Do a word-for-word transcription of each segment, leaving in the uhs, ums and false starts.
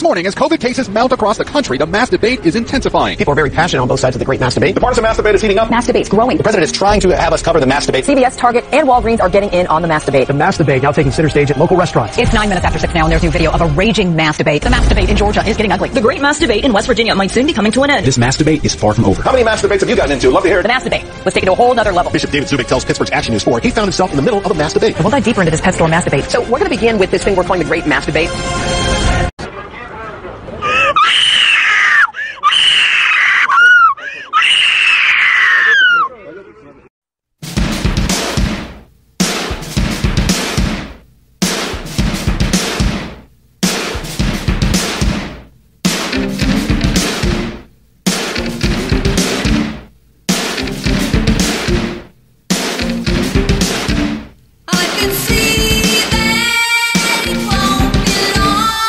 This morning, as COVID cases mount across the country, the mass debate is intensifying. People are very passionate on both sides of the great mass debate. The partisan mass debate is heating up. Mass debate's growing. The president is trying to have us cover the mass debate. C B S, Target, and Walgreens are getting in on the mass debate. The mass debate now taking center stage at local restaurants. It's nine minutes after six now, and there's a new video of a raging mass debate. The mass debate in Georgia is getting ugly. The great mass debate in West Virginia might soon be coming to an end. This mass debate is far from over. How many mass debates have you gotten into? Love to hear it. The mass debate was taken to a whole other level. Bishop David Zubik tells Pittsburgh's Action News four he found himself in the middle of a mass debate. We'll dive deeper into this pet store mass debate. So we're going to begin with this thing we're calling the great mass debate. I can see that it won't be long.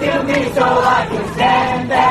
to me so I can stand there.